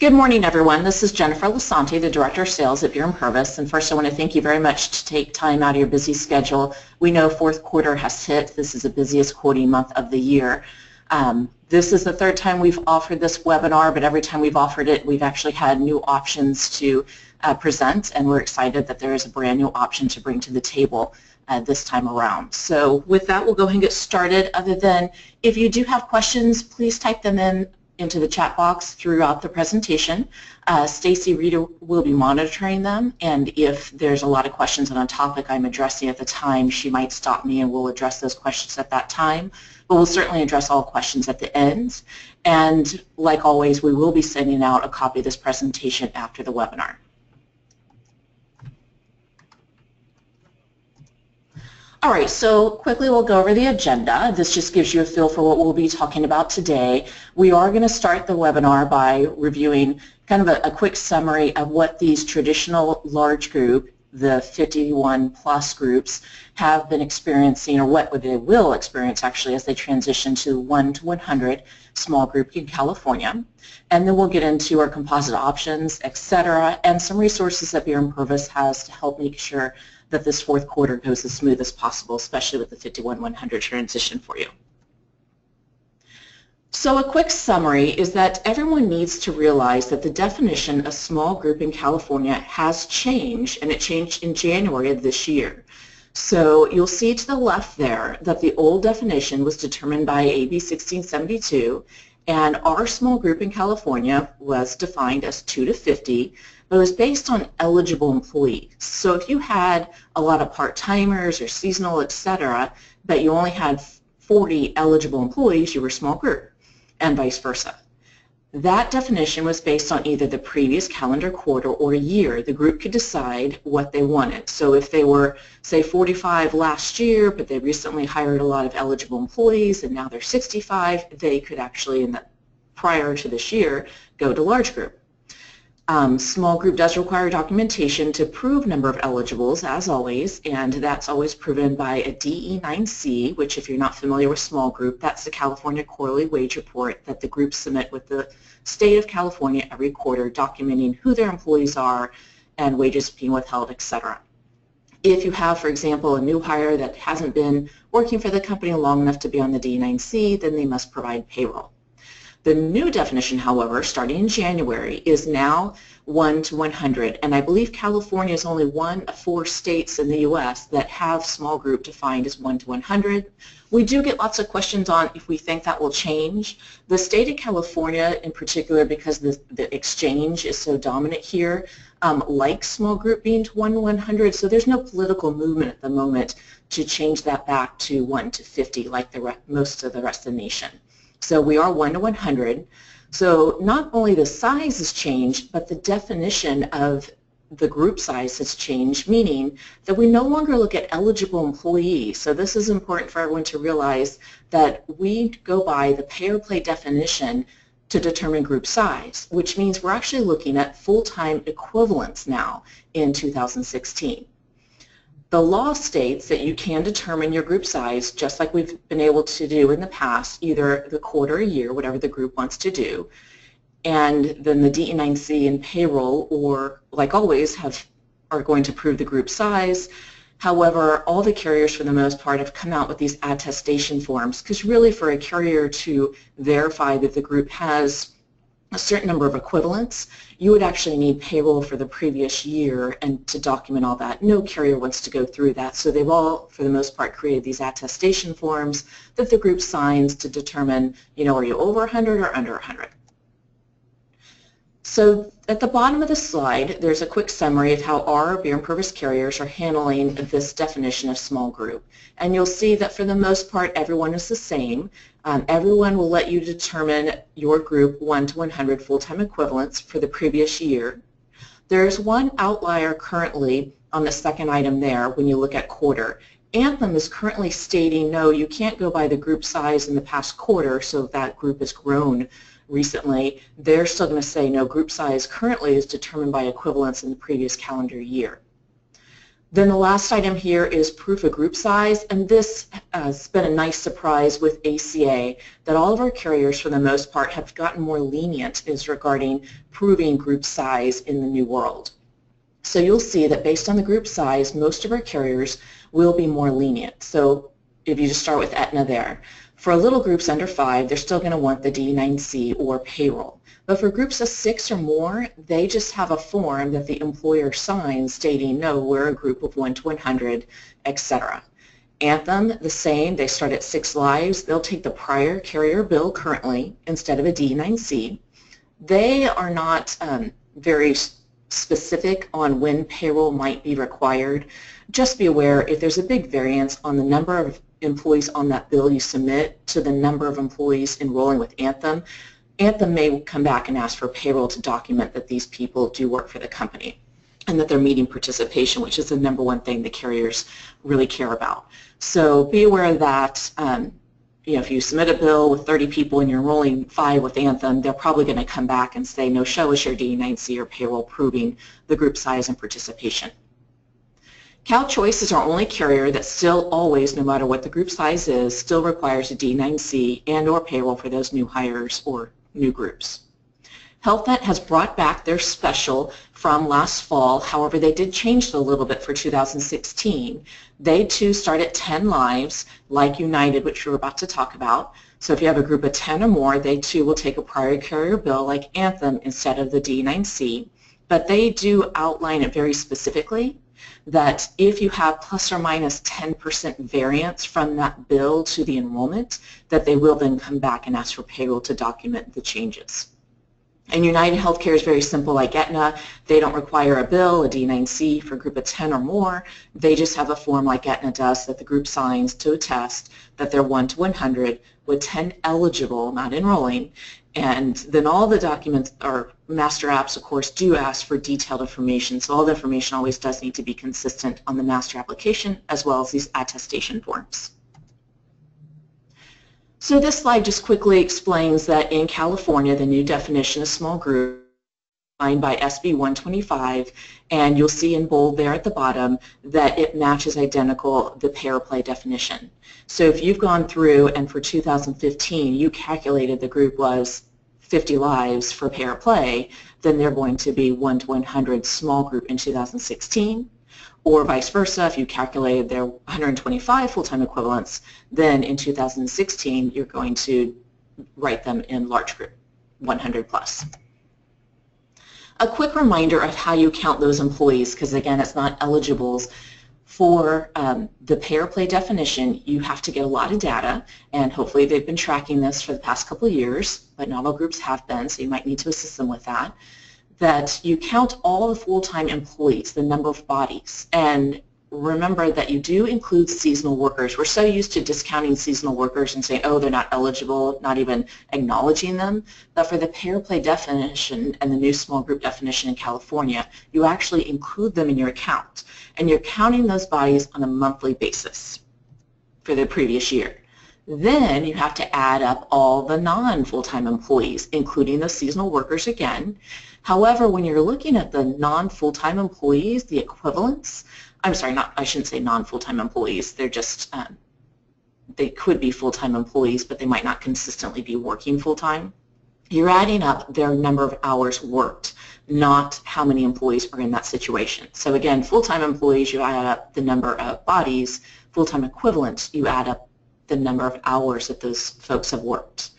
Good morning, everyone. This is Jennifer Lissante, the Director of Sales at Beere&Purves. And first, I want to thank you very much to take time out of your busy schedule. We know fourth quarter has hit. This is the busiest quoting month of the year. This is the third time we've offered this webinar, but every time we've offered it, we've actually had new options to present, and we're excited that there is a brand new option to bring to the table this time around. So with that, we'll go ahead and get started. Other than, if you do have questions, please type them into the chat box throughout the presentation. Stacy Reeder will be monitoring them, and if there's a lot of questions on a topic I'm addressing at the time, she might stop me and we'll address those questions at that time, but we'll certainly address all questions at the end. And like always, we will be sending out a copy of this presentation after the webinar. All right, so quickly we'll go over the agenda. This just gives you a feel for what we'll be talking about today. We are going to start the webinar by reviewing kind of a quick summary of what these traditional large group, the 51 plus groups, have been experiencing, or what they will experience actually as they transition to 1 to 100 small group in California. And then we'll get into our composite options, etc., and some resources that Beere&Purves has to help make sure that this fourth quarter goes as smooth as possible, especially with the 51-100 transition for you. So a quick summary is that everyone needs to realize that the definition of small group in California has changed, and it changed in January of this year. So you'll see to the left there that the old definition was determined by AB 1672, and our small group in California was defined as 2 to 50, but it was based on eligible employees. So if you had a lot of part-timers or seasonal, etc., but you only had 40 eligible employees, you were a small group, and vice versa. That definition was based on either the previous calendar quarter or year. The group could decide what they wanted. So if they were, say, 45 last year, but they recently hired a lot of eligible employees and now they're 65, they could actually, in the prior to this year, go to large group. Small group does require documentation to prove number of eligibles, as always, and that's always proven by a DE9C, which, if you're not familiar with small group, that's the California Quarterly Wage Report that the groups submit with the state of California every quarter, documenting who their employees are and wages being withheld, etc. If you have, for example, a new hire that hasn't been working for the company long enough to be on the DE9C, then they must provide payroll. The new definition, however, starting in January, is now 1 to 100, and I believe California is only one of four states in the U.S. that have small group defined as 1 to 100. We do get lots of questions on if we think that will change. The state of California, in particular, because the exchange is so dominant here, likes small group being 1 to 100, so there's no political movement at the moment to change that back to 1 to 50 like most of the rest of the nation. So we are 1 to 100. So not only the size has changed, but the definition of the group size has changed, meaning that we no longer look at eligible employees. So this is important for everyone to realize that we go by the pay-or-play definition to determine group size, which means we're actually looking at full-time equivalents now in 2016. The law states that you can determine your group size, just like we've been able to do in the past, either the quarter or year, whatever the group wants to do, and then the DE9C and payroll, or like always, are going to prove the group size. However, all the carriers, for the most part, have come out with these attestation forms, because really for a carrier to verify that the group has a certain number of equivalents, you would actually need payroll for the previous year and to document all that. No carrier wants to go through that, so they've all, for the most part, created these attestation forms that the group signs to determine, you know, are you over 100 or under 100. So at the bottom of the slide, there's a quick summary of how our Beere&Purves carriers are handling this definition of small group. And you'll see that for the most part, everyone is the same. Everyone will let you determine your group 1 to 100 full-time equivalents for the previous year. There's one outlier currently on the second item there when you look at quarter. Anthem is currently stating, no, you can't go by the group size in the past quarter, so that group has grown recently. They're still going to say, no, group size currently is determined by equivalence in the previous calendar year. Then the last item here is proof of group size, and this has been a nice surprise with ACA, that all of our carriers, for the most part, have gotten more lenient as regarding proving group size in the new world. So you'll see that based on the group size, most of our carriers will be more lenient. So if you just start with Aetna there. For little groups under 5, they're still going to want the DE9C or payroll. But for groups of 6 or more, they just have a form that the employer signs stating, no, we're a group of 1 to 100, etc. Anthem, the same. They start at 6 lives. They'll take the prior carrier bill currently instead of a DE9C. They are not very specific on when payroll might be required. Just be aware if there's a big variance on the number of employees on that bill you submit to the number of employees enrolling with Anthem, Anthem may come back and ask for payroll to document that these people do work for the company and that they're meeting participation, which is the number one thing the carriers really care about. So be aware of that. You know, if you submit a bill with 30 people and you're enrolling 5 with Anthem, they're probably going to come back and say, no, show us your DE9C or payroll proving the group size and participation. CalChoice is our only carrier that still always, no matter what the group size is, still requires a DE9C and or payroll for those new hires or new groups. HealthNet has brought back their special from last fall. However, they did change it a little bit for 2016. They, too, start at 10 lives, like United, which we're about to talk about. So if you have a group of 10 or more, they, too, will take a prior carrier bill like Anthem instead of the DE9C. But they do outline it very specifically, that if you have plus or minus 10% variance from that bill to the enrollment, that they will then come back and ask for payroll to document the changes. And United Healthcare is very simple, like Aetna. They don't require a bill, a DE9C for a group of 10 or more. They just have a form like Aetna does that the group signs to attest that they're 1 to 100 with 10 eligible, not enrolling. And then all the documents, or master apps, of course, do ask for detailed information. So all the information always does need to be consistent on the master application as well as these attestation forms. So this slide just quickly explains that in California, the new definition of small group defined by SB 125, and you'll see in bold there at the bottom that it matches identical the pair play definition. So if you've gone through and for 2015 you calculated the group was 50 lives for pair play, then they're going to be 1 to 100 small group in 2016. Or vice versa, if you calculated their 125 full-time equivalents, then in 2016 you're going to write them in large group, 100 plus. A quick reminder of how you count those employees, because again it's not eligibles. For the payer play definition, you have to get a lot of data, and hopefully they've been tracking this for the past couple of years, but not all groups have been, so you might need to assist them with that. That you count all the full-time employees, the number of bodies, and remember that you do include seasonal workers. We're so used to discounting seasonal workers and saying, oh, they're not eligible, not even acknowledging them, but for the payer play definition and the new small group definition in California, you actually include them in your account, and you're counting those bodies on a monthly basis for the previous year. Then you have to add up all the non-full-time employees, including the seasonal workers again. However, when you're looking at the non-full-time employees, the equivalents, I'm sorry, I shouldn't say non-full-time employees, they're just, they could be full-time employees, but they might not consistently be working full-time. You're adding up their number of hours worked, not how many employees are in that situation. So again, full-time employees, you add up the number of bodies, full-time equivalents, you add up the number of hours that those folks have worked.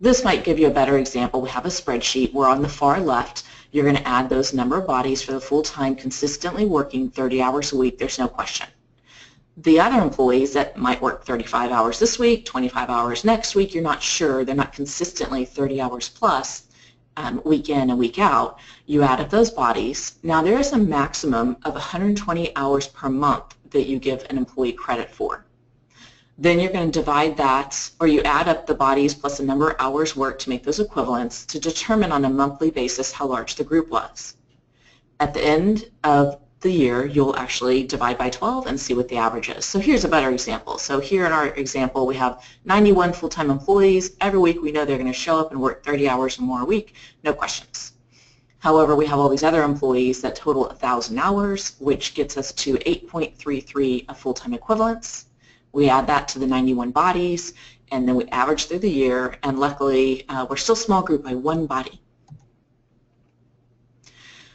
This might give you a better example. We have a spreadsheet where on the far left, you're going to add those number of bodies for the full-time consistently working 30 hours a week, there's no question. The other employees that might work 35 hours this week, 25 hours next week, you're not sure, they're not consistently 30 hours plus week in and week out, you add up those bodies. Now there is a maximum of 120 hours per month that you give an employee credit for. Then you're going to divide that, or you add up the bodies plus the number of hours worked to make those equivalents to determine on a monthly basis how large the group was. At the end of the year, you'll actually divide by 12 and see what the average is. So here's a better example. So here in our example, we have 91 full-time employees. Every week we know they're going to show up and work 30 hours or more a week, no questions. However, we have all these other employees that total 1,000 hours, which gets us to 8.33 of full-time equivalents. We add that to the 91 bodies, and then we average through the year, and luckily, we're still small group by one body.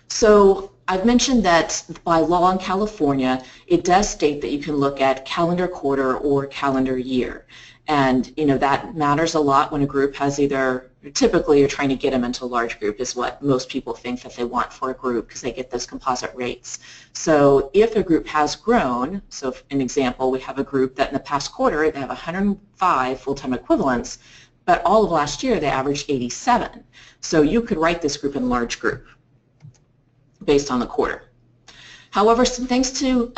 So I've mentioned that by law in California, it does state that you can look at calendar quarter or calendar year. And you know that matters a lot when a group has either, typically you're trying to get them into a large group is what most people think that they want for a group because they get those composite rates. So if a group has grown, so for an example, we have a group that in the past quarter they have 105 full-time equivalents, but all of last year they averaged 87. So you could write this group in large group based on the quarter. However, some things to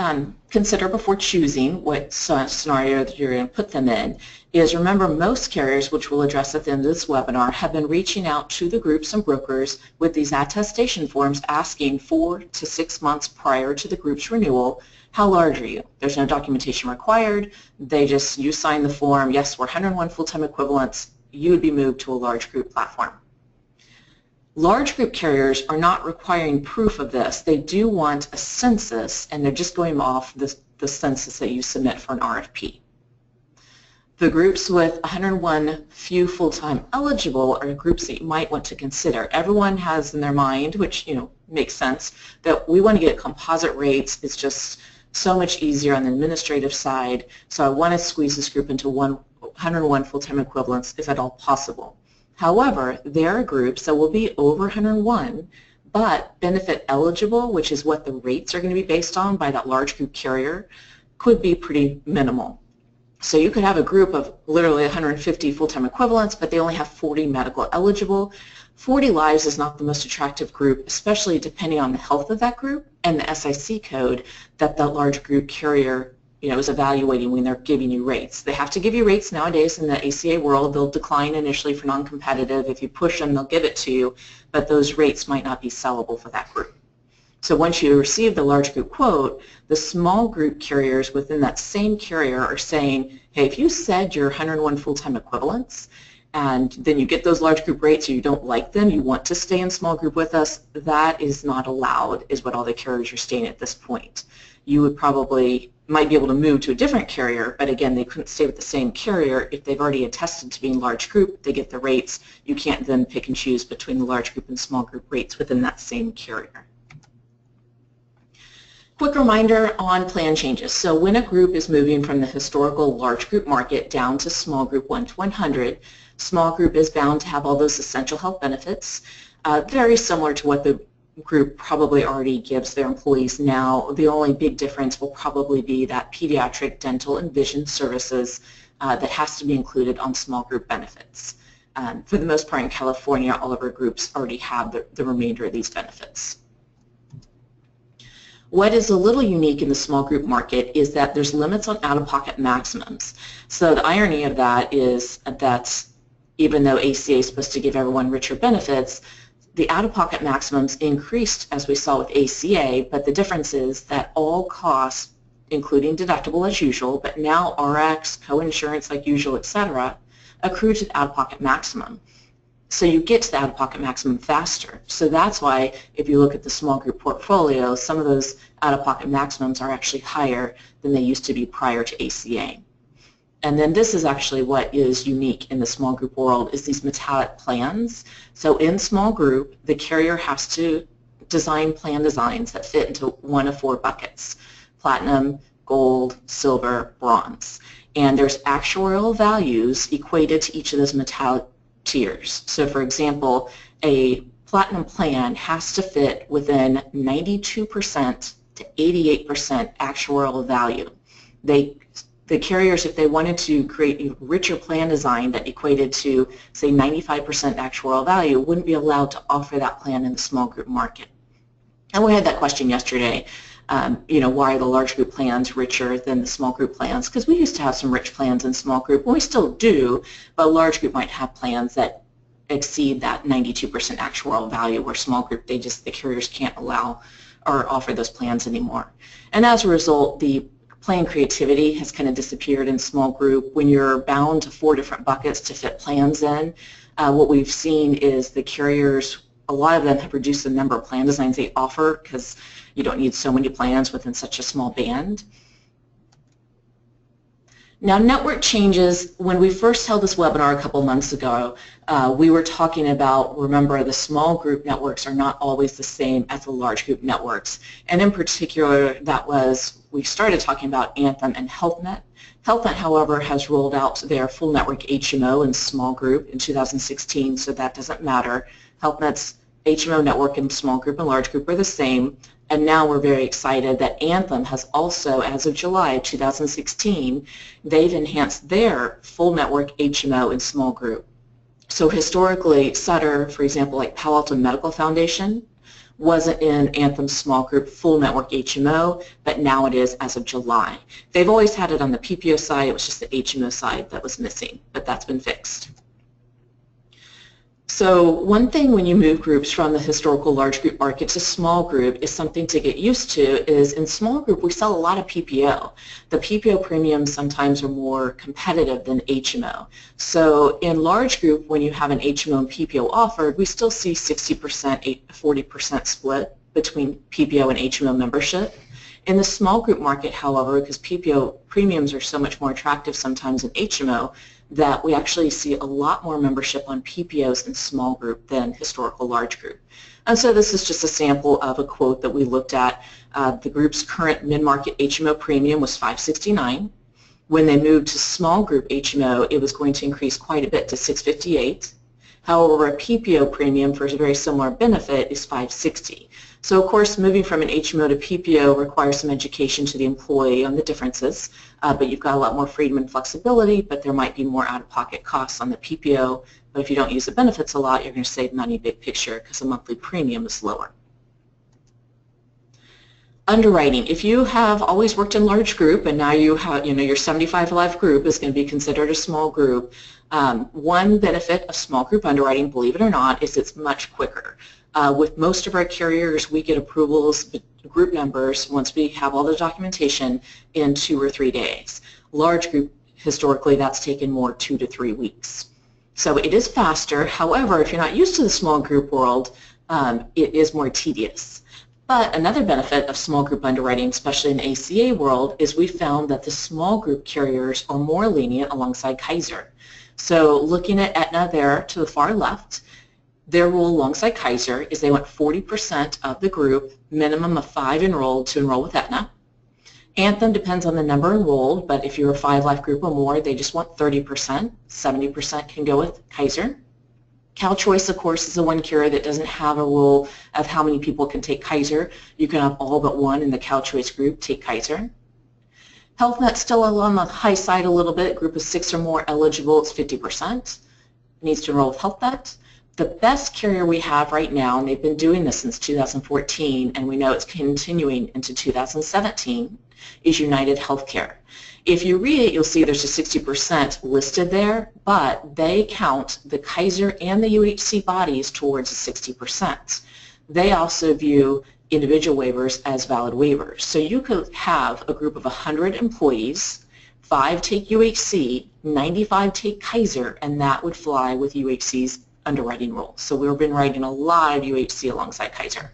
consider before choosing what scenario that you're going to put them in is remember most carriers, which we'll address at the end of this webinar, have been reaching out to the groups and brokers with these attestation forms asking 4 to 6 months prior to the group's renewal, how large are you? There's no documentation required. They just, you sign the form, yes, we're 101 full-time equivalents, you would be moved to a large group platform. Large group carriers are not requiring proof of this. They do want a census, and they're just going off the census that you submit for an RFP. The groups with 101 few full-time eligible are groups that you might want to consider. Everyone has in their mind, which you know makes sense, that we want to get composite rates. It's just so much easier on the administrative side, so I want to squeeze this group into 101 full-time equivalents if at all possible. However, there are groups that will be over 101, but benefit eligible, which is what the rates are going to be based on by that large group carrier, could be pretty minimal. So you could have a group of literally 150 full-time equivalents, but they only have 40 medical eligible. 40 lives is not the most attractive group, especially depending on the health of that group and the SIC code that the large group carrier is evaluating when they're giving you rates. They have to give you rates nowadays in the ACA world. They'll decline initially for non-competitive. If you push them, they'll give it to you, but those rates might not be sellable for that group. So once you receive the large group quote, the small group carriers within that same carrier are saying, hey, if you said you're 101 full-time equivalents, and then you get those large group rates or you don't like them, you want to stay in small group with us, that is not allowed, is what all the carriers are saying at this point. You would probably might be able to move to a different carrier, but again, they couldn't stay with the same carrier. If they've already attested to being large group, they get the rates. You can't then pick and choose between the large group and small group rates within that same carrier. Quick reminder on plan changes. So when a group is moving from the historical large group market down to small group 1 to 100, small group is bound to have all those essential health benefits, very similar to what the group probably already gives their employees now. The only big difference will probably be that pediatric, dental, and vision services that has to be included on small group benefits. For the most part in California, all of our groups already have the remainder of these benefits. What is a little unique in the small group market is that there's limits on out-of-pocket maximums. So the irony of that is that even though ACA is supposed to give everyone richer benefits, the out-of-pocket maximums increased as we saw with ACA, but the difference is that all costs, including deductible as usual, but now RX, coinsurance like usual, etc., accrue to the out-of-pocket maximum. So you get to the out-of-pocket maximum faster. So that's why if you look at the small group portfolio, some of those out-of-pocket maximums are actually higher than they used to be prior to ACA. And then this is actually what is unique in the small group world is these metallic plans. So in small group, the carrier has to design plan designs that fit into one of 4 buckets: platinum, gold, silver, bronze. And there's actuarial values equated to each of those metallic tiers. So for example, a platinum plan has to fit within 92% to 88% actuarial value. The carriers, if they wanted to create a richer plan design that equated to, say, 95% actuarial value, wouldn't be allowed to offer that plan in the small group market. And we had that question yesterday, why are the large group plans richer than the small group plans? Because we used to have some rich plans in small group, and we still do, but large group might have plans that exceed that 92% actuarial value, where small group, the carriers can't allow or offer those plans anymore. And as a result, the plan creativity has kind of disappeared in small group. When you're bound to 4 different buckets to fit plans in, what we've seen is the carriers a lot of them have reduced the number of plan designs they offer because you don't need so many plans within such a small band. Now, network changes, when we first held this webinar a couple months ago, we were talking about, remember, the small group networks are not always the same as the large group networks. And in particular, that was, we started talking about Anthem and HealthNet. HealthNet, however, has rolled out their full network HMO and small group in 2016, so that doesn't matter. HealthNet's HMO network and small group and large group are the same. And now we're very excited that Anthem has also, as of July 2016, they've enhanced their full network HMO and small group. So historically, Sutter, for example, like Palo Alto Medical Foundation, wasn't in Anthem's small group full network HMO, but now it is as of July. They've always had it on the PPO side, it was just the HMO side that was missing, but that's been fixed. So one thing when you move groups from the historical large group market to small group is something to get used to is in small group we sell a lot of PPO. The PPO premiums sometimes are more competitive than HMO. So in large group when you have an HMO and PPO offered, we still see 60%, 40% split between PPO and HMO membership. In the small group market, however, because PPO premiums are so much more attractive sometimes in HMO, that we actually see a lot more membership on PPOs in small group than historical large group. And so this is just a sample of a quote that we looked at. The group's current mid-market HMO premium was $569. When they moved to small group HMO, it was going to increase quite a bit to $658. However, a PPO premium for a very similar benefit is $560. So of course, moving from an HMO to PPO requires some education to the employee on the differences, but you've got a lot more freedom and flexibility, but there might be more out-of-pocket costs on the PPO, but if you don't use the benefits a lot, you're going to save money big picture because the monthly premium is lower. Underwriting. If you have always worked in large group and now you have, you know, your 75 life group is going to be considered a small group, one benefit of small group underwriting, believe it or not, is it's much quicker. With most of our carriers, we get approvals, group numbers, once we have all the documentation in 2 or 3 days. Large group, historically, that's taken more 2 to 3 weeks. So it is faster. However, if you're not used to the small group world, it is more tedious. But another benefit of small group underwriting, especially in ACA world, is we found that the small group carriers are more lenient alongside Kaiser. So looking at Aetna there to the far left, their rule alongside Kaiser is they want 40% of the group, minimum of 5 enrolled, to enroll with Aetna. Anthem depends on the number enrolled, but if you're a 5-life group or more, they just want 30%. 70% can go with Kaiser. CalChoice, of course, is the one carrier that doesn't have a rule of how many people can take Kaiser. You can have all but one in the CalChoice group take Kaiser. HealthNet's still on the high side a little bit. Group of 6 or more eligible, it's 50%. Needs to enroll with HealthNet. The best carrier we have right now, and they've been doing this since 2014, and we know it's continuing into 2017, is United Healthcare. If you read it, you'll see there's a 60% listed there, but they count the Kaiser and the UHC bodies towards the 60%. They also view individual waivers as valid waivers. So you could have a group of 100 employees, 5 take UHC, 95 take Kaiser, and that would fly with UHC's underwriting rules. So we've been writing a lot of UHC alongside Kaiser.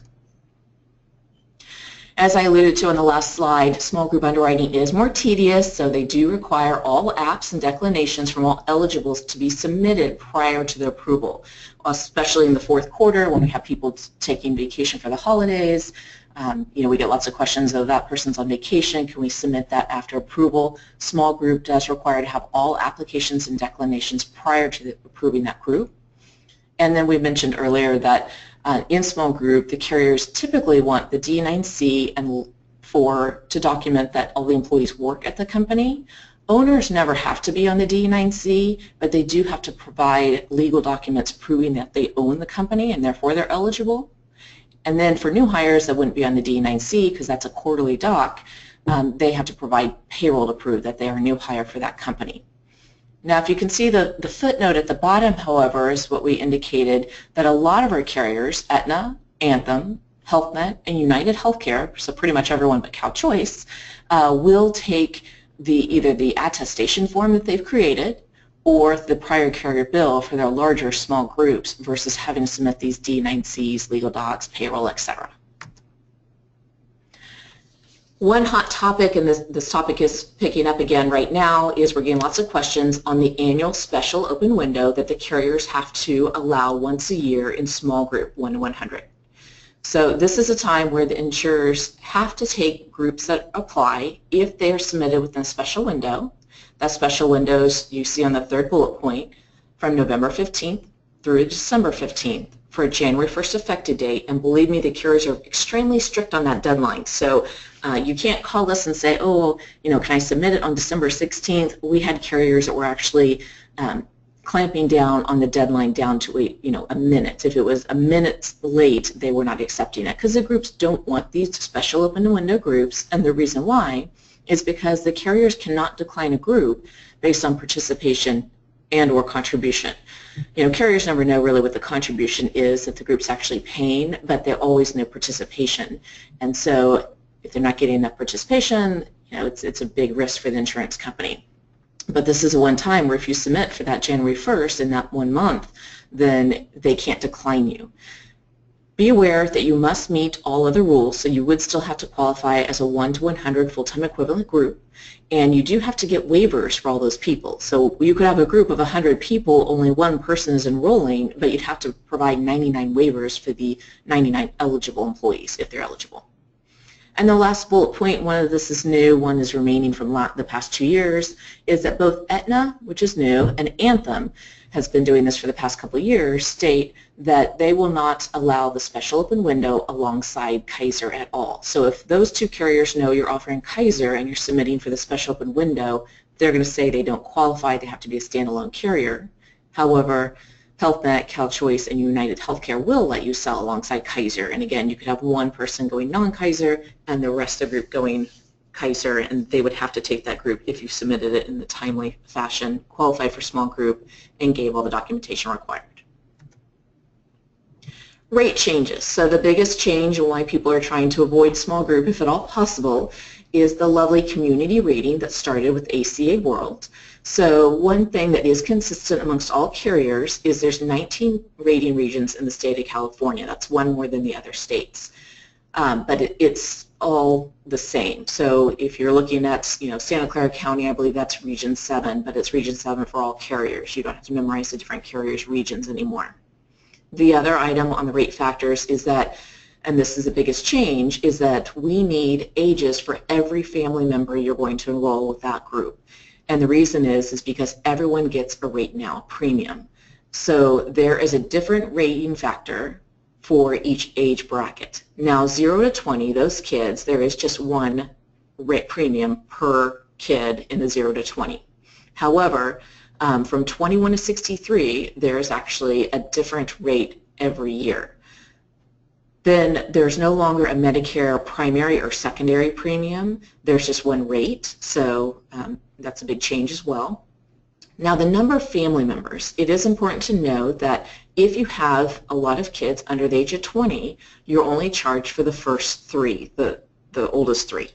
As I alluded to on the last slide, small group underwriting is more tedious, so they do require all apps and declinations from all eligibles to be submitted prior to the approval, especially in the fourth quarter when we have people taking vacation for the holidays. You know, we get lots of questions of that person's on vacation, can we submit that after approval? Small group does require to have all applications and declinations prior to approving that group. And then we mentioned earlier that in small group, the carriers typically want the DE9C and for to document that all the employees work at the company. Owners never have to be on the DE9C, but they do have to provide legal documents proving that they own the company and therefore they're eligible. And then for new hires that wouldn't be on the DE9C because that's a quarterly doc, they have to provide payroll to prove that they are a new hire for that company. Now, if you can see the footnote at the bottom, however, is what we indicated that a lot of our carriers, Aetna, Anthem, HealthNet, and United Healthcare, so pretty much everyone but CalChoice, will take either the attestation form that they've created or the prior carrier bill for their larger small groups versus having to submit these DE9Cs, legal docs, payroll, etc. One hot topic, and this topic is picking up again right now, is we're getting lots of questions on the annual special open window that the carriers have to allow once a year in small group 1 to 100. So this is a time where the insurers have to take groups that apply if they are submitted within a special window. That special window is you see on the third bullet point from November 15th through December 15th. For a January 1st effective date, and believe me, the carriers are extremely strict on that deadline. So you can't call us and say, oh, you know, can I submit it on December 16th? We had carriers that were actually clamping down on the deadline down to a minute. If it was a minute late, they were not accepting it because the groups don't want these special open window groups, and the reason why is because the carriers cannot decline a group based on participation and or contribution. You know, carriers never know really what the contribution is that the group's actually paying, but they always know participation. And so if they're not getting enough participation, you know, it's a big risk for the insurance company. But this is one time where if you submit for that January 1st in that 1 month, then they can't decline you. Be aware that you must meet all other rules, so you would still have to qualify as a 1 to 100 full-time equivalent group, and you do have to get waivers for all those people. So you could have a group of 100 people, only one person is enrolling, but you'd have to provide 99 waivers for the 99 eligible employees, if they're eligible. And the last bullet point, one of this is new, one is remaining from the past 2 years, is that both Aetna, which is new, and Anthem has been doing this for the past couple of years, state that they will not allow the special open window alongside Kaiser at all. So if those two carriers know you're offering Kaiser and you're submitting for the special open window, they're going to say they don't qualify, they have to be a standalone carrier. However, HealthNet, CalChoice, and United Healthcare will let you sell alongside Kaiser. And again, you could have one person going non-Kaiser and the rest of the group going Kaiser, and they would have to take that group if you submitted it in the timely fashion, qualified for small group, and gave all the documentation required. Rate changes. So the biggest change and why people are trying to avoid small group, if at all possible, is the lovely community rating that started with ACA World. So one thing that is consistent amongst all carriers is there's 19 rating regions in the state of California. That's one more than the other states. But it's all the same. So if you're looking at, you know, Santa Clara County, I believe that's Region 7, but it's Region 7 for all carriers. You don't have to memorize the different carriers' regions anymore. The other item on the rate factors is that, and this is the biggest change, is that we need ages for every family member you're going to enroll with that group. And the reason is because everyone gets a rate now premium. So there is a different rating factor for each age bracket. Now 0 to 20, those kids, there is just one rate premium per kid in the 0 to 20. However, from 21 to 63, there is actually a different rate every year. Then there's no longer a Medicare primary or secondary premium. There's just one rate, so that's a big change as well. Now the number of family members, it is important to know that if you have a lot of kids under the age of 20, you're only charged for the first three, the oldest three.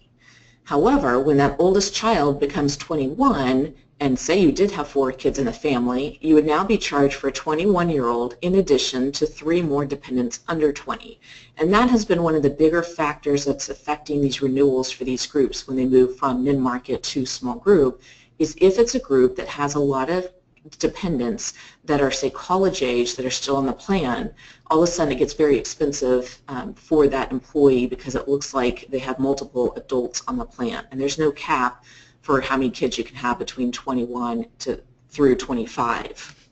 However, when that oldest child becomes 21, and say you did have 4 kids in the family, you would now be charged for a 21-year-old in addition to 3 more dependents under 20. And that has been one of the bigger factors that's affecting these renewals for these groups when they move from mid-market to small group, is if it's a group that has a lot of dependents that are, say, college age, that are still on the plan, all of a sudden it gets very expensive for that employee because it looks like they have multiple adults on the plan. And there's no cap for how many kids you can have between 21 to through 25.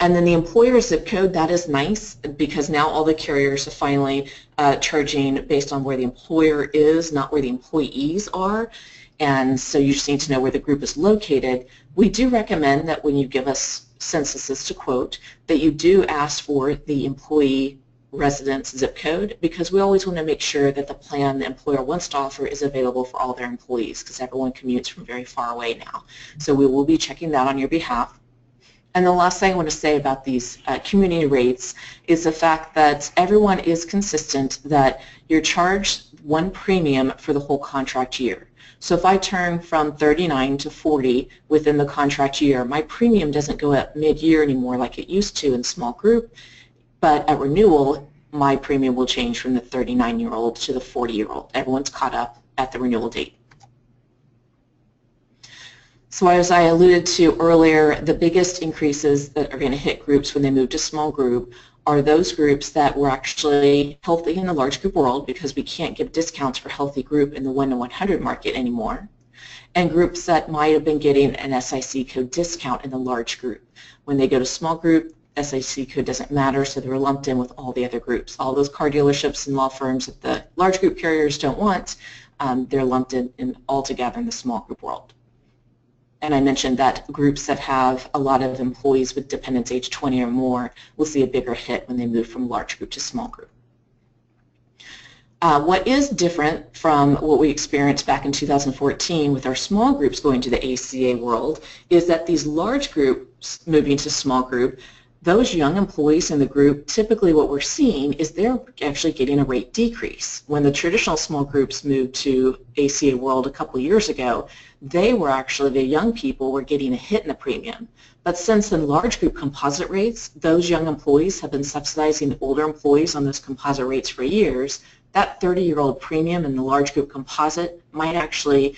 And then the employer zip code, that is nice because now all the carriers are finally charging based on where the employer is, not where the employees are. And so you just need to know where the group is located. We do recommend that when you give us censuses to quote, that you do ask for the employee residence zip code, because we always want to make sure that the plan the employer wants to offer is available for all their employees, because everyone commutes from very far away now. So we will be checking that on your behalf. And the last thing I want to say about these community rates is the fact that everyone is consistent that you're charged one premium for the whole contract year. So if I turn from 39 to 40 within the contract year, my premium doesn't go up mid-year anymore like it used to in small group, but at renewal, my premium will change from the 39-year-old to the 40-year-old. Everyone's caught up at the renewal date. So as I alluded to earlier, the biggest increases that are going to hit groups when they move to small group are those groups that were actually healthy in the large group world, because we can't give discounts for healthy group in the 1 to 100 market anymore, and groups that might have been getting an SIC code discount in the large group. When they go to small group, SIC code doesn't matter, so they're lumped in with all the other groups. All those car dealerships and law firms that the large group carriers don't want, they're lumped in all together in the small group world. And I mentioned that groups that have a lot of employees with dependents age 20 or more will see a bigger hit when they move from large group to small group. What is different from what we experienced back in 2014 with our small groups going to the ACA world is that these large groups moving to small group, those young employees in the group, typically what we're seeing is they're actually getting a rate decrease. When the traditional small groups moved to ACA world a couple years ago, they were actually, the young people were getting a hit in the premium. But since in large group composite rates, those young employees have been subsidizing older employees on those composite rates for years, that 30-year-old premium in the large group composite might actually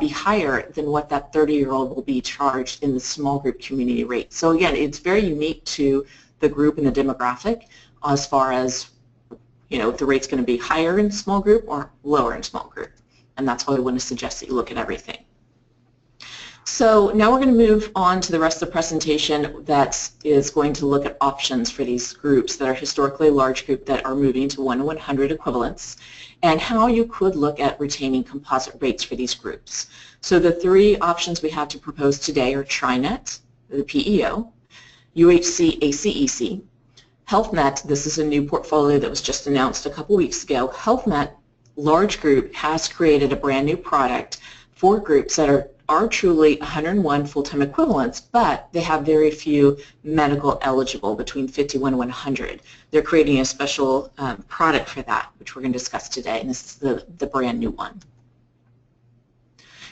be higher than what that 30-year-old will be charged in the small group community rate. So again, it's very unique to the group and the demographic as far as, you know, if the rate's going to be higher in small group or lower in small group. And that's why we want to suggest that you look at everything. So now we're going to move on to the rest of the presentation that is going to look at options for these groups that are historically large group that are moving to 1 to 100 equivalents, and how you could look at retaining composite rates for these groups. So the three options we have to propose today are TriNet, the PEO, UHC ACEC, HealthNet. This is a new portfolio that was just announced a couple weeks ago. HealthNet large group has created a brand new product for groups that are truly 101 full-time equivalents, but they have very few medical eligible, between 51 and 100. They're creating a special product for that, which we're going to discuss today, and this is the brand new one.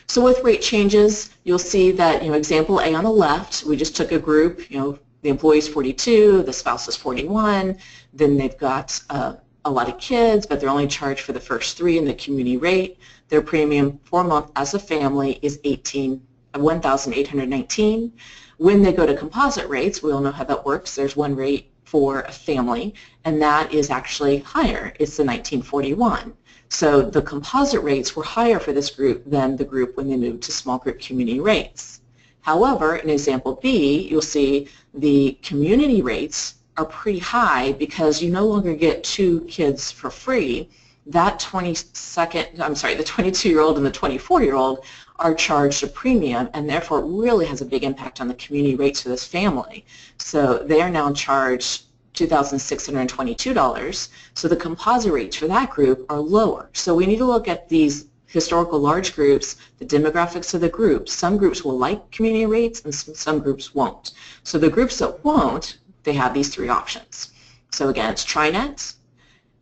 So with rate changes, you'll see that, you know, example A on the left, we just took a group, you know, the employee's 42, the spouse is 41, then they've got a lot of kids, but they're only charged for the first three in the community rate. Their premium 4 month as a family is $1,819. When they go to composite rates, we all know how that works. There's one rate for a family, and that is actually higher. It's the $1,941. So the composite rates were higher for this group than the group when they moved to small group community rates. However, in example B, you'll see the community rates are pretty high because you no longer get two kids for free. That 22-year-old and the 24-year-old are charged a premium, and therefore it really has a big impact on the community rates for this family. So they are now charged $2,622, so the composite rates for that group are lower. So we need to look at these historical large groups, the demographics of the groups. Some groups will like community rates and some groups won't. So the groups that won't, they have these three options. So again, it's TriNet,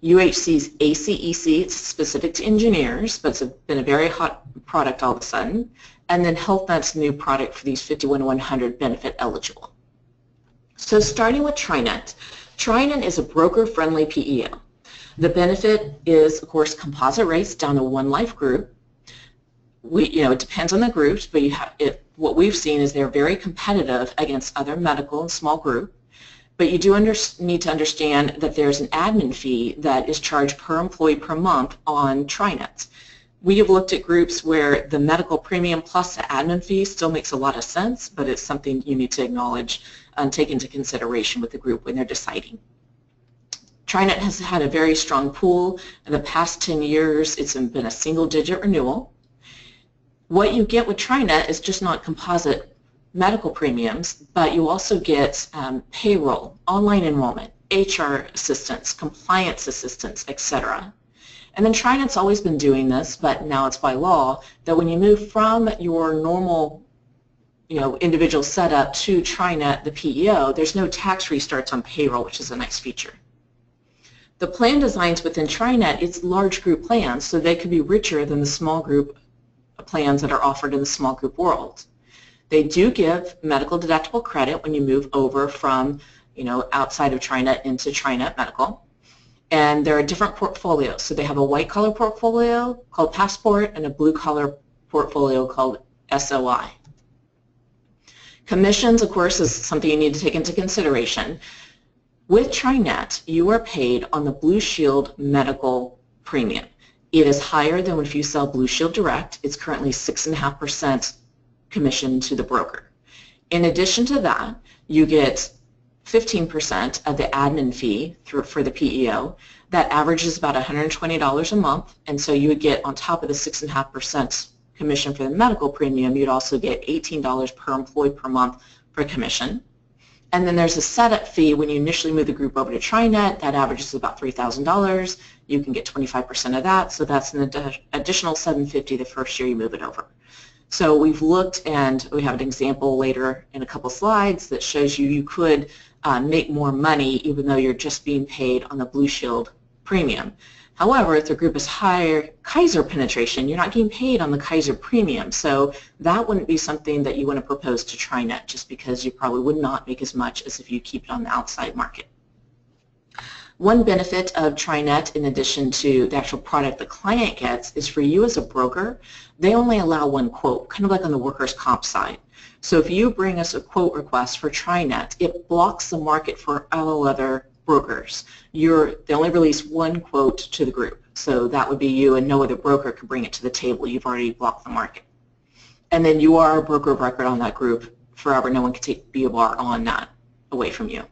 UHC's ACEC, it's specific to engineers, but it's been a very hot product all of a sudden, and then HealthNet's new product for these 51 to 100 benefit eligible. So starting with TriNet, TriNet is a broker-friendly PEO. The benefit is, of course, composite rates down to one life group. It depends on the groups, but what we've seen is they're very competitive against other medical and small group. But you do need to understand that there's an admin fee that is charged per employee per month on TriNet. We have looked at groups where the medical premium plus the admin fee still makes a lot of sense, but it's something you need to acknowledge and take into consideration with the group when they're deciding. TriNet has had a very strong pool. In the past 10 years, it's been a single-digit renewal. What you get with TriNet is just not composite medical premiums, but you also get payroll, online enrollment, HR assistance, compliance assistance, etc. And then TriNet's always been doing this, but now it's by law that when you move from your normal individuals set up to TriNet, the PEO, there's no tax restarts on payroll, which is a nice feature. The plan designs within TriNet, it's large group plans, so they could be richer than the small group plans that are offered in the small group world. They do give medical deductible credit when you move over from, outside of TriNet into TriNet Medical. And there are different portfolios. So they have a white collar portfolio called Passport and a blue collar portfolio called SOI. Commissions, of course, is something you need to take into consideration. With TriNet, you are paid on the Blue Shield medical premium. It is higher than if you sell Blue Shield Direct. It's currently 6.5% commission to the broker. In addition to that, you get 15% of the admin fee for the PEO. That averages about $120 a month, and so you would get, on top of the 6.5% commission for the medical premium, you'd also get $18 per employee per month for commission. And then there's a setup fee when you initially move the group over to TriNet. That averages about $3,000. You can get 25% of that, so that's an additional $750 the first year you move it over. So we've looked, and we have an example later in a couple slides that shows you could make more money even though you're just being paid on the Blue Shield premium. However, if the group is higher Kaiser penetration, you're not getting paid on the Kaiser premium, so that wouldn't be something that you want to propose to TriNet, just because you probably would not make as much as if you keep it on the outside market. One benefit of TriNet, in addition to the actual product the client gets, is for you as a broker, they only allow one quote, kind of like on the workers' comp side. So if you bring us a quote request for TriNet, it blocks the market for all other brokers. They only release one quote to the group. So that would be you, and no other broker could bring it to the table. You've already blocked the market. And then you are a broker of record on that group forever. No one can take B of R on that away from you.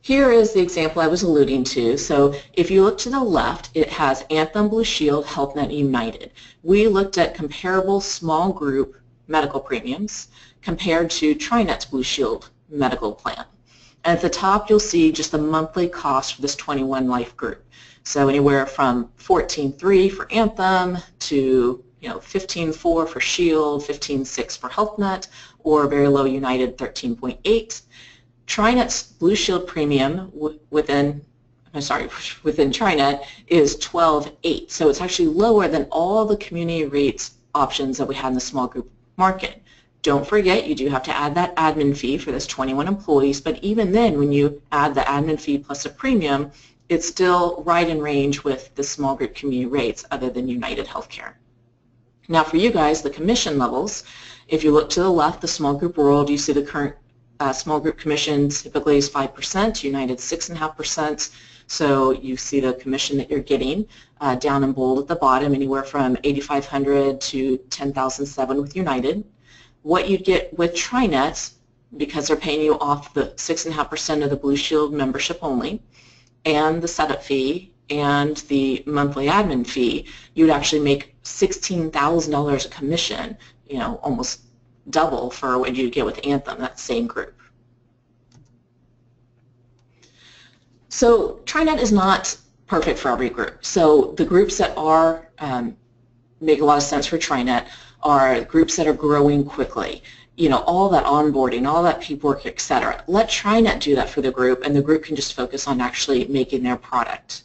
Here is the example I was alluding to. So if you look to the left, it has Anthem, Blue Shield, HealthNet, United. We looked at comparable small group medical premiums compared to TriNet's Blue Shield medical plan. At the top, you'll see just the monthly cost for this 21-life group. So anywhere from $14,300 for Anthem to $15,400 for Shield, $15,600 for HealthNet, or very low United, $13,800. TriNet's Blue Shield premium within TriNet is $12,800, so it's actually lower than all the community rates options that we had in the small group market. Don't forget, you do have to add that admin fee for this 21 employees, but even then, when you add the admin fee plus a premium, it's still right in range with the small group community rates other than United Healthcare. Now for you guys, the commission levels, if you look to the left, the small group world, you see the current small group commissions typically is 5%, United 6.5%, so you see the commission that you're getting down in bold at the bottom, anywhere from $8,500 to $10,700 with United. What you get with TriNet, because they're paying you off the 6.5% of the Blue Shield membership only, and the setup fee and the monthly admin fee, you'd actually make $16,000 a commission, almost double for what you get with Anthem, that same group. So TriNet is not perfect for every group. So the groups that are make a lot of sense for TriNet are groups that are growing quickly. All that onboarding, all that paperwork, etc. Let TriNet do that for the group, and the group can just focus on actually making their product.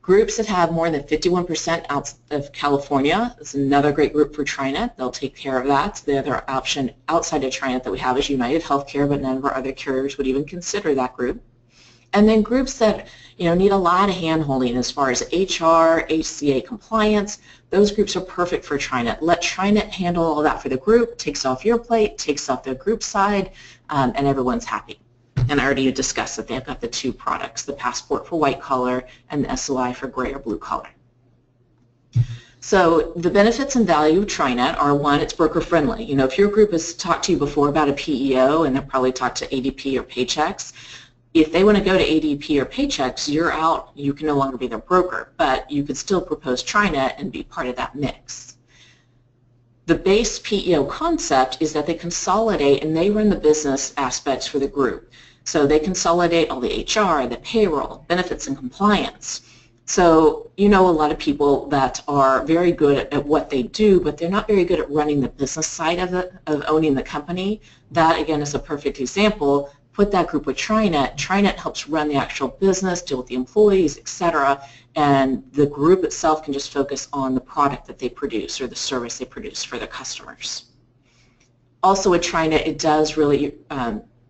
Groups that have more than 51% out of California is another great group for TriNet. They'll take care of that. The other option outside of TriNet that we have is United Healthcare, but none of our other carriers would even consider that group. And then groups that need a lot of hand-holding as far as HR, HCA compliance, those groups are perfect for TriNet. Let TriNet handle all that for the group, takes off your plate, takes off the group side, and everyone's happy. And I already discussed that they've got the two products, the Passport for white collar and the SOI for gray or blue collar. So the benefits and value of TriNet are, one, it's broker friendly. If your group has talked to you before about a PEO, and they've probably talked to ADP or Paychex, if they want to go to ADP or Paychex, you're out, you can no longer be their broker, but you could still propose TriNet and be part of that mix. The base PEO concept is that they consolidate and they run the business aspects for the group. So they consolidate all the HR, the payroll, benefits and compliance. So you know a lot of people that are very good at what they do, but they're not very good at running the business side of it, of owning the company. That, again, is a perfect example. Put that group with TriNet. TriNet helps run the actual business, deal with the employees, etc., and the group itself can just focus on the product that they produce or the service they produce for their customers. Also with TriNet, it does really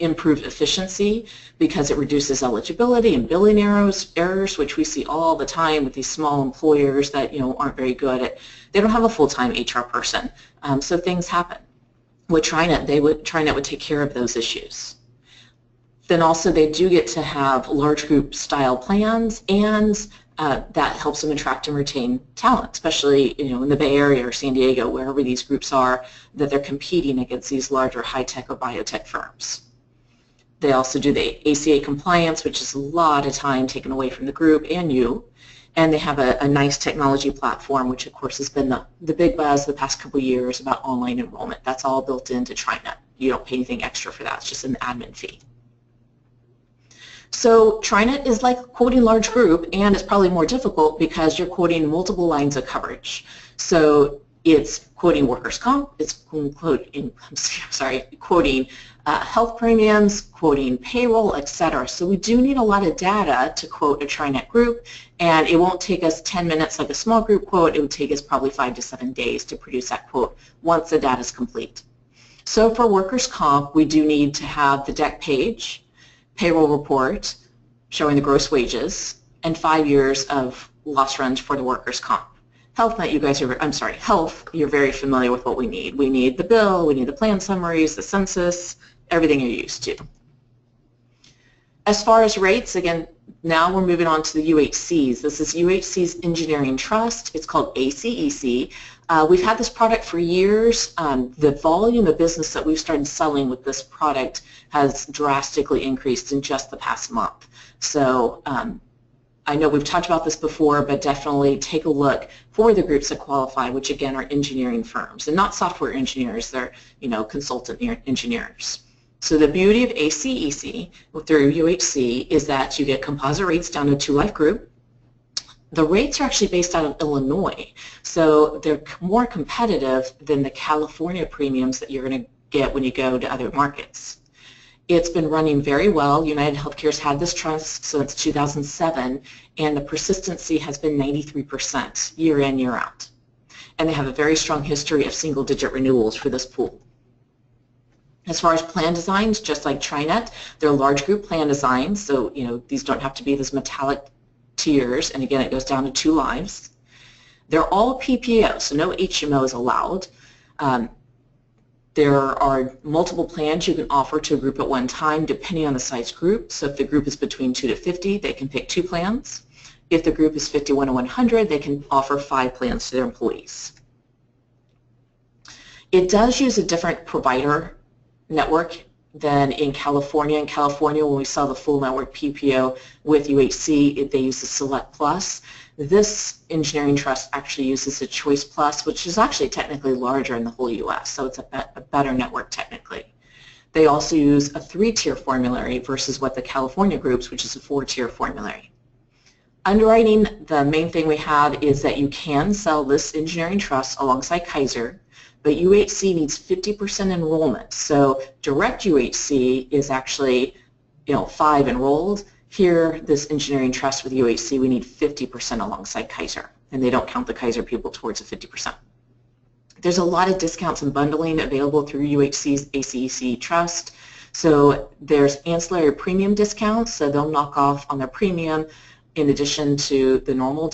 improve efficiency because it reduces eligibility and billing errors, which we see all the time with these small employers that, you know, aren't very good at, they don't have a full-time HR person, so things happen. With TriNet, TriNet would take care of those issues. Then also they do get to have large group style plans, and that helps them attract and retain talent, especially, you know, in the Bay Area or San Diego, wherever these groups are, that they're competing against these larger high-tech or biotech firms. They also do the ACA compliance, which is a lot of time taken away from the group and you, and they have a nice technology platform, which of course has been the big buzz the past couple years about online enrollment. That's all built into TriNet. You don't pay anything extra for that. It's just an admin fee. So TriNet is like quoting large group, and it's probably more difficult because you're quoting multiple lines of coverage. So it's quoting workers' comp, it's quoting health premiums, quoting payroll, etc. So we do need a lot of data to quote a TriNet group, and it won't take us 10 minutes like a small group quote. It would take us probably 5 to 7 days to produce that quote once the data is complete. So for workers' comp, we do need to have the deck page, payroll report showing the gross wages, and 5 years of loss runs for the workers' comp. HealthNet, you guys are, Health, you're very familiar with what we need. We need the bill, we need the plan summaries, the census, everything you're used to. As far as rates, again, now we're moving on to the UHCs. This is UHC's Engineering Trust. It's called ACEC. We've had this product for years. The volume of business that we've started selling with this product has drastically increased in just the past month. So I know we've talked about this before, but definitely take a look for the groups that qualify, which again are engineering firms, and not software engineers. They're, you know, consultant engineers. So the beauty of ACEC through UHC is that you get composite rates down to 2 life group. The rates are actually based out of Illinois, so they're more competitive than the California premiums that you're going to get when you go to other markets. It's been running very well. United Healthcare's had this trust since 2007, and the persistency has been 93% year in, year out. And they have a very strong history of single-digit renewals for this pool. As far as plan designs, just like TriNet, they're large group plan designs, so you know these don't have to be these metallic tiers, and again it goes down to 2 lives. They're all PPO, so no HMO is allowed. There are multiple plans you can offer to a group at one time depending on the size group, so if the group is between 2 to 50, they can pick 2 plans. If the group is 51 to 100, they can offer 5 plans to their employees. It does use a different provider network than in California. In California, when we sell the full network PPO with UHC, they use the Select Plus. This engineering trust actually uses the Choice Plus, which is actually technically larger in the whole U.S., so it's a better network technically. They also use a 3-tier formulary versus what the California groups, which is a 4-tier formulary. Underwriting, the main thing we have is that you can sell this engineering trust alongside Kaiser, but UHC needs 50% enrollment. So direct UHC is actually, you know, 5 enrolled. Here, this engineering trust with UHC, we need 50% alongside Kaiser, and they don't count the Kaiser people towards the 50%. There's a lot of discounts and bundling available through UHC's ACEC trust. So there's ancillary premium discounts, so they'll knock off on their premium in addition to the normal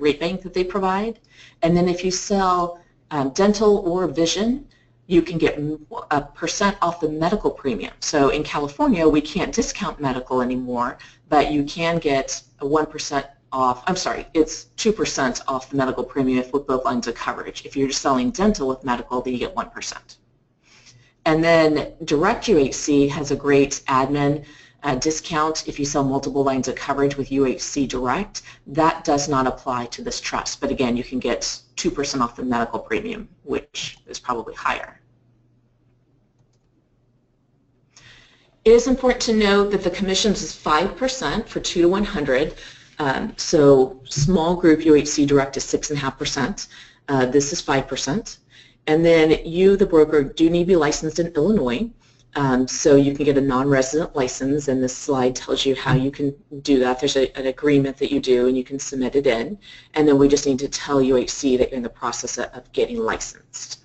rate bank that they provide. And then if you sell dental or vision, you can get a % off the medical premium. So in California, we can't discount medical anymore, but you can get a 1% off, it's 2% off the medical premium if with both lines of coverage. If you're just selling dental with medical, then you get 1%. And then direct UHC has a great admin discount if you sell multiple lines of coverage with UHC Direct. That does not apply to this trust, but again, you can get 2% off the medical premium, which is probably higher. It is important to note that the commissions is 5% for 2 to 100. So small group UHC direct is 6.5%. This is 5%. And then you, the broker, do need to be licensed in Illinois. So you can get a non-resident license, and this slide tells you how you can do that. There's an agreement that you do, and you can submit it in. And then we just need to tell UHC that you're in the process of getting licensed.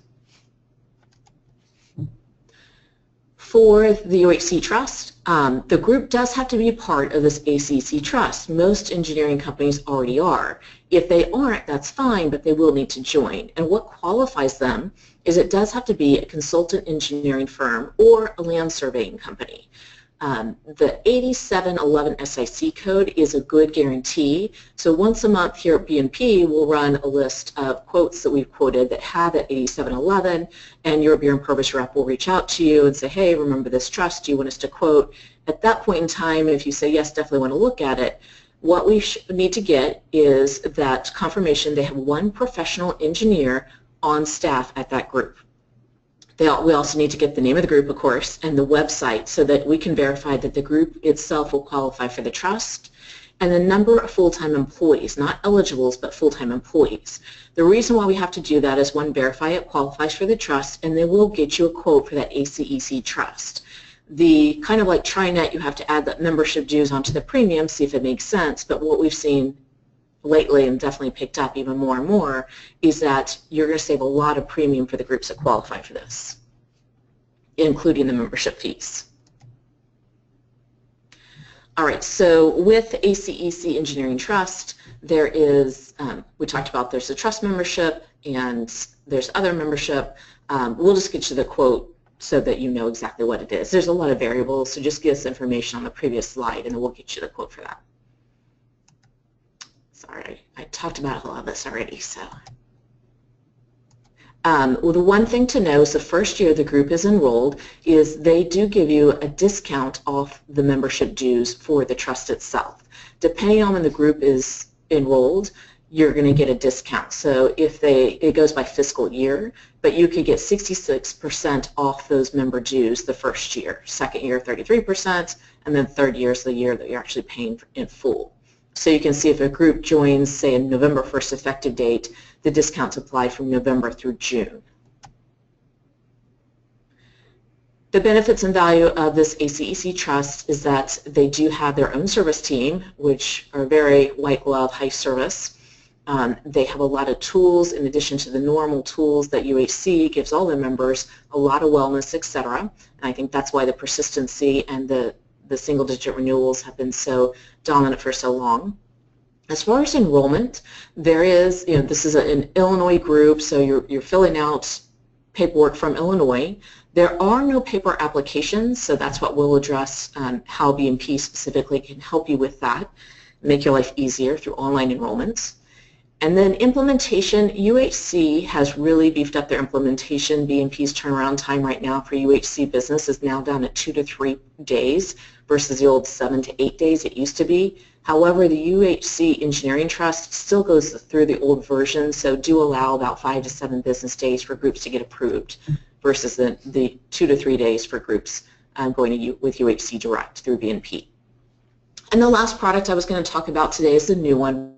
For the UHC trust, the group does have to be part of this ACC trust. Most engineering companies already are. If they aren't, that's fine, but they will need to join. And what qualifies them is it does have to be a consultant engineering firm or a land surveying company. The 8711 SIC code is a good guarantee. So once a month here at B&P, we'll run a list of quotes that we've quoted that have that 8711, and your Beere&Purves rep will reach out to you and say, hey, remember this trust, do you want us to quote? At that point in time, if you say yes, definitely want to look at it, what we need to get is that confirmation they have one professional engineer on staff at that group. We also need to get the name of the group, of course, and the website so that we can verify that the group itself will qualify for the trust, and the number of full-time employees, not eligibles, but full-time employees. The reason why we have to do that is, one, verify it qualifies for the trust, and then we'll get you a quote for that ACEC trust. The kind of like TriNet, you have to add that membership dues onto the premium, see if it makes sense, but what we've seen lately, and definitely picked up even more and more, is that you're going to save a lot of premium for the groups that qualify for this, including the membership fees. All right, so with ACEC Engineering Trust, there is, we talked about there's a trust membership and there's other membership. We'll just get you the quote so that you know exactly what it is. There's a lot of variables, so just give us information on the previous slide and then we'll get you the quote for that. Sorry, I talked about a lot of this already, so. Well, the one thing to know is the first year the group is enrolled is they do give you a discount off the membership dues for the trust itself. Depending on when the group is enrolled, you're going to get a discount. So if it goes by fiscal year, but you could get 66% off those member dues the first year, second year 33%, and then third year is the year that you're actually paying in full. So you can see if a group joins, say, a November 1st effective date, the discounts apply from November through June. The benefits and value of this ACEC trust is that they do have their own service team, which are very white glove, high service. They have a lot of tools in addition to the normal tools that UHC gives all their members, a lot of wellness, etc. And I think that's why the persistency and the single-digit renewals have been so dominant for so long. As far as enrollment, there is, you know, this is an Illinois group, so you're filling out paperwork from Illinois. There are no paper applications, so that's what we'll address, how B&P specifically can help you with that, make your life easier through online enrollments. And then implementation, UHC has really beefed up their implementation. B&P's turnaround time right now for UHC business is now down at 2 to 3 days versus the old 7 to 8 days it used to be. However, the UHC Engineering Trust still goes through the old version, so do allow about 5 to 7 business days for groups to get approved versus the 2 to 3 days for groups with UHC Direct through B&P. And the last product I was going to talk about today is the new one.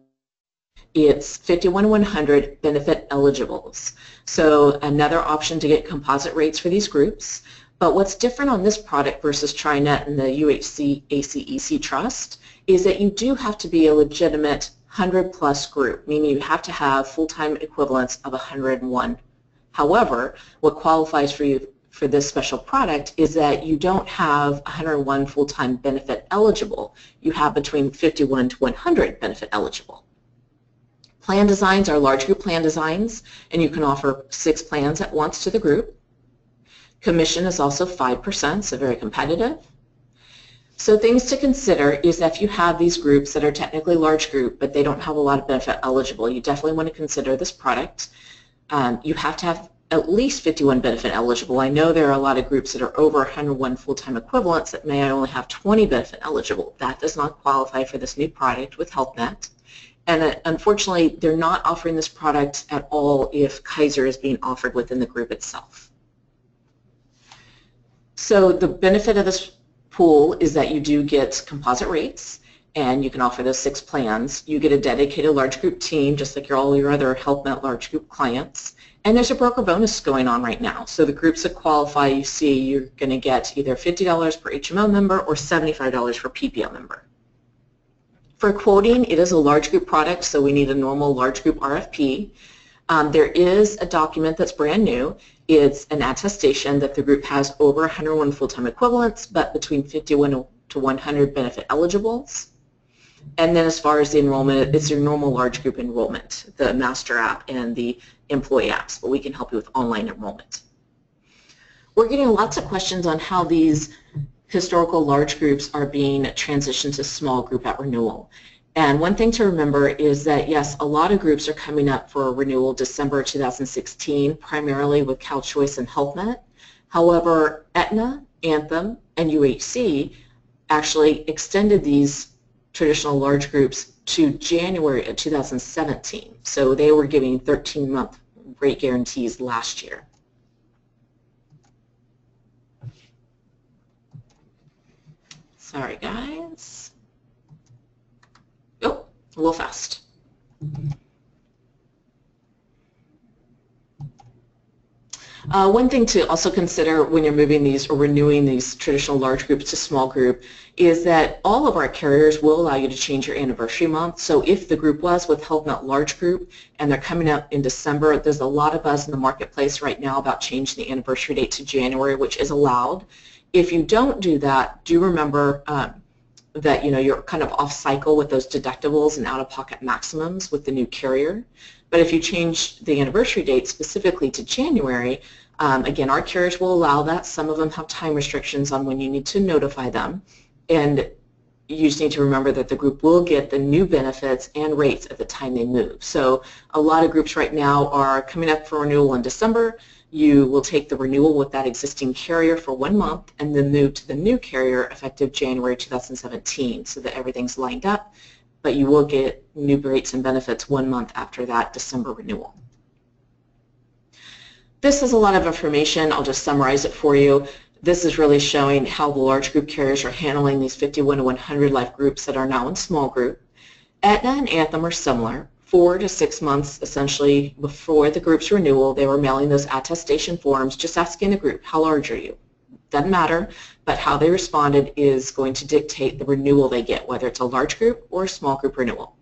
It's 51-100 benefit eligibles. So another option to get composite rates for these groups. But what's different on this product versus TriNet and the UHC ACEC Trust is that you do have to be a legitimate 100-plus group, meaning you have to have full-time equivalents of 101. However, what qualifies for you for this special product is that you don't have 101 full-time benefit eligible. You have between 51 to 100 benefit eligible. Plan designs are large group plan designs, and you can offer 6 plans at once to the group. Commission is also 5%, so very competitive. So things to consider is that if you have these groups that are technically large group, but they don't have a lot of benefit eligible, you definitely want to consider this product. You have to have at least 51 benefit eligible. I know there are a lot of groups that are over 101 full-time equivalents that may only have 20 benefit eligible. That does not qualify for this new product with HealthNet. And unfortunately, they're not offering this product at all if Kaiser is being offered within the group itself. So the benefit of this pool is that you do get composite rates, and you can offer those 6 plans. You get a dedicated large group team, just like all your other HealthNet large group clients. And there's a broker bonus going on right now. So the groups that qualify, you see, you're going to get either $50 per HMO member or $75 per PPO member. For quoting, it is a large group product, so we need a normal large group RFP. There is a document that's brand new. It's an attestation that the group has over 101 full-time equivalents, but between 51 to 100 benefit eligibles. And then as far as the enrollment, it's your normal large group enrollment, the master app and the employee apps, but we can help you with online enrollment. We're getting lots of questions on how these historical large groups are being transitioned to small group at renewal. And one thing to remember is that, yes, a lot of groups are coming up for a renewal December 2016, primarily with CalChoice and HealthNet. However, Aetna, Anthem, and UHC actually extended these traditional large groups to January of 2017. So they were giving 13-month rate guarantees last year. Sorry, guys. Oh, a little fast. One thing to also consider when you're moving these or renewing these traditional large groups to small group is that all of our carriers will allow you to change your anniversary month. So if the group was with HealthNet large group and they're coming up in December, there's a lot of buzz in the marketplace right now about changing the anniversary date to January, which is allowed. If you don't do that, do remember that you're kind of off cycle with those deductibles and out-of-pocket maximums with the new carrier. But if you change the anniversary date specifically to January, again, our carriers will allow that. Some of them have time restrictions on when you need to notify them. And you just need to remember that the group will get the new benefits and rates at the time they move. So a lot of groups right now are coming up for renewal in December. You will take the renewal with that existing carrier for 1 month and then move to the new carrier effective January 2017 so that everything's lined up. But you will get new rates and benefits 1 month after that December renewal. This is a lot of information. I'll just summarize it for you. This is really showing how the large group carriers are handling these 51 to 100 life groups that are now in small group. Aetna and Anthem are similar. 4 to 6 months, essentially, before the group's renewal, they were mailing those attestation forms, just asking the group, how large are you? Doesn't matter, but how they responded is going to dictate the renewal they get, whether it's a large group or a small group renewal.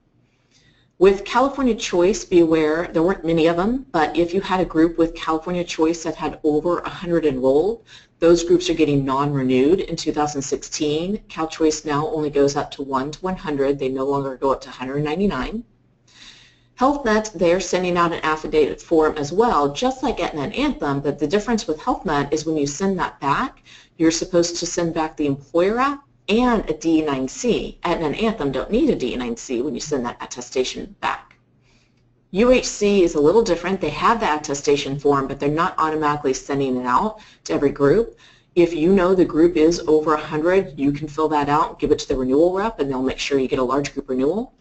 With California Choice, be aware, there weren't many of them, but if you had a group with California Choice that had over 100 enrolled, those groups are getting non-renewed in 2016. CalChoice now only goes up to 1 to 100. They no longer go up to 199. HealthNet, they're sending out an affidavit form as well, just like Aetna and Anthem, but the difference with HealthNet is when you send that back, you're supposed to send back the employer app and a DE9C. Aetna and Anthem don't need a DE9C when you send that attestation back. UHC is a little different. They have the attestation form, but they're not automatically sending it out to every group. If you know the group is over 100, you can fill that out, give it to the renewal rep, and they'll make sure you get a large group renewal.